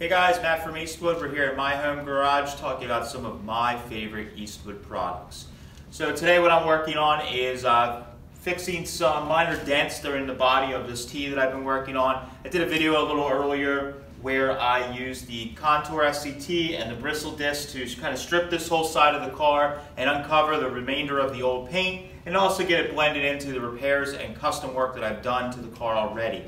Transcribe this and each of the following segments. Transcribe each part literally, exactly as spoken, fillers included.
Hey guys, Matt from Eastwood. We're here at my home garage talking about some of my favorite Eastwood products. So today what I'm working on is uh, fixing some minor dents that are in the body of this tee that I've been working on. I did a video a little earlier where I used the Contour S C T and the bristle disc to kind of strip this whole side of the car and uncover the remainder of the old paint and also get it blended into the repairs and custom work that I've done to the car already.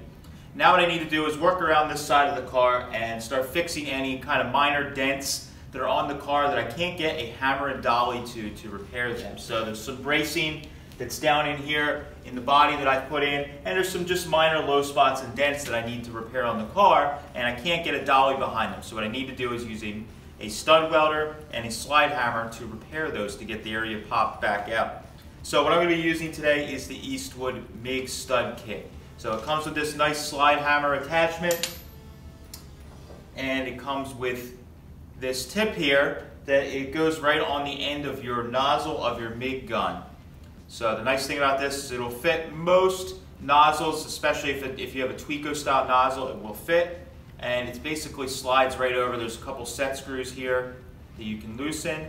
Now what I need to do is work around this side of the car and start fixing any kind of minor dents that are on the car that I can't get a hammer and dolly to to repair them. So there's some bracing that's down in here in the body that I've put in, and there's some just minor low spots and dents that I need to repair on the car, and I can't get a dolly behind them. So what I need to do is use a, a stud welder and a slide hammer to repair those to get the area popped back out. So what I'm going to be using today is the Eastwood MiG stud kit. So it comes with this nice slide hammer attachment, and it comes with this tip here that it goes right on the end of your nozzle of your MiG gun. So the nice thing about this is it'll fit most nozzles, especially if, it, if you have a Tweco style nozzle, it will fit. And it basically slides right over. There's a couple set screws here that you can loosen,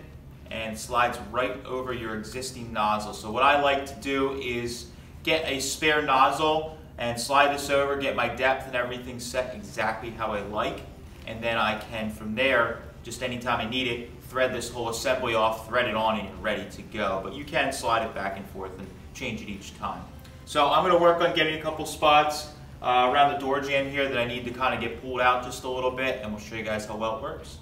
and slides right over your existing nozzle. So what I like to do is get a spare nozzle and slide this over, get my depth and everything set exactly how I like, and then I can, from there, just anytime I need it, thread this whole assembly off, thread it on, and you're ready to go. But you can slide it back and forth and change it each time. So I'm going to work on getting a couple spots uh, around the door jamb here that I need to kind of get pulled out just a little bit, and we'll show you guys how well it works.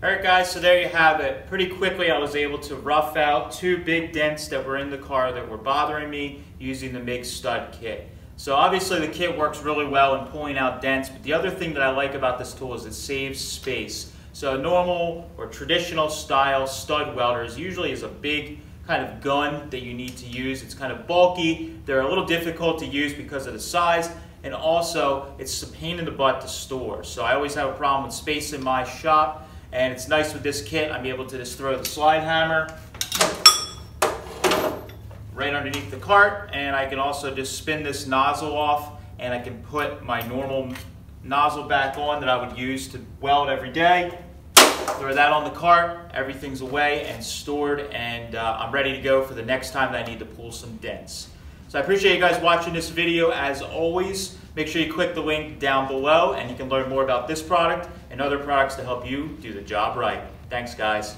Alright guys, so there you have it. Pretty quickly I was able to rough out two big dents that were in the car that were bothering me using the MiG stud kit. So obviously the kit works really well in pulling out dents, but the other thing that I like about this tool is it saves space. So a normal or traditional style stud welder is usually is a big kind of gun that you need to use. It's kind of bulky, they're a little difficult to use because of the size, and also it's a pain in the butt to store. So I always have a problem with space in my shop. And it's nice with this kit, I'm able to just throw the slide hammer right underneath the cart, and I can also just spin this nozzle off, and I can put my normal nozzle back on that I would use to weld every day. Throw that on the cart, everything's away and stored, and uh, I'm ready to go for the next time that I need to pull some dents. So I appreciate you guys watching this video as always. Make sure you click the link down below and you can learn more about this product and other products to help you do the job right. Thanks guys.